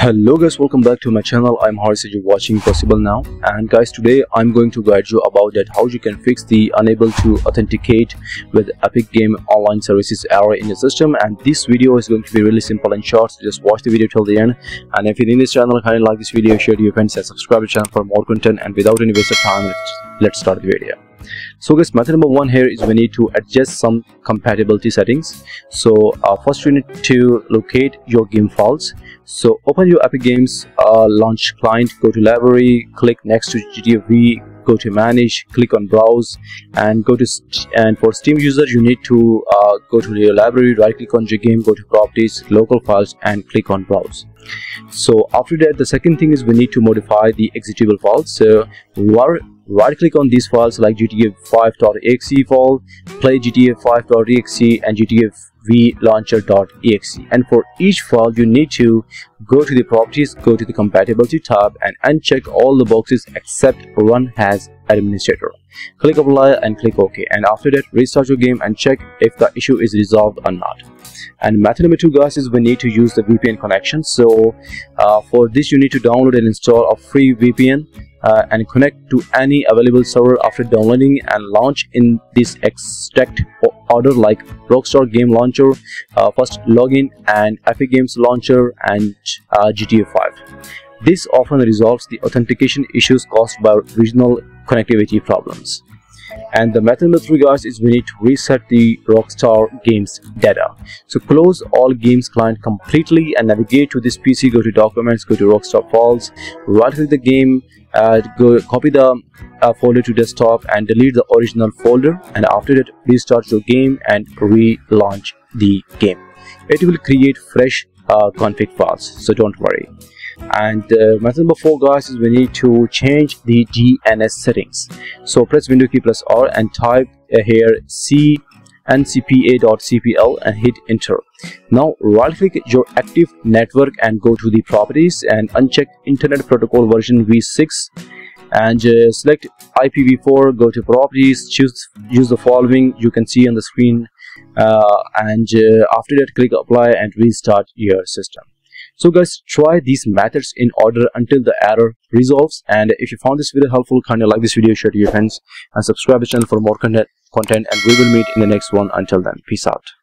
Hello guys, welcome back to my channel. I'm Haris, you're watching Possible Now. And guys, today I'm going to guide you about that how you can fix the unable to authenticate with Epic Game Online Services error in your system. And this video is going to be really simple and short, so just watch the video till the end. And if you're in this channel, kindly like this video, share to your friends and subscribe to the channel for more content. And without any waste of time, let's start the video. So guys, method number one here is we need to adjust some compatibility settings. So first we need to locate your game files. So open your Epic Games launch client, go to library, click next to GTAV, go to manage, click on browse, and go to for Steam user you need to go to your library, right click on your game, go to properties, local files, and click on browse. So after that, the second thing is we need to modify the executable files. So right click on these files like GTA5.exe file, play GTA5.exe, and GTAVlauncher.exe. And for each file you need to go to the properties, go to the compatibility tab, and uncheck all the boxes except run as administrator. Click apply and click OK, and after that restart your game and check if the issue is resolved or not. And method number two guys is we need to use the VPN connection. So for this you need to download and install a free VPN and connect to any available server. After downloading and launch in this exact order like Rockstar Game Launcher, first login and Epic Games Launcher and GTA 5. This often resolves the authentication issues caused by regional connectivity problems. And the method number three guys is we need to reset the Rockstar Games data. So close all games client completely and navigate to this PC, go to documents, go to Rockstar files, right click the game, copy the folder to desktop and delete the original folder, and after that restart your game and relaunch the game. It will create fresh config files, so don't worry. And method number four guys is we need to change the DNS settings. So press window key plus R and type here ncpa.cpl and hit enter. Now right click your active network and go to the properties and uncheck internet protocol version v6 and select IPv4, go to properties, use the following you can see on the screen, and after that click apply and restart your system. So guys, try these methods in order until the error resolves. And if you found this video helpful, kindly like this video, share to your friends, and subscribe to the channel for more content. And we will meet in the next one. Until then, peace out.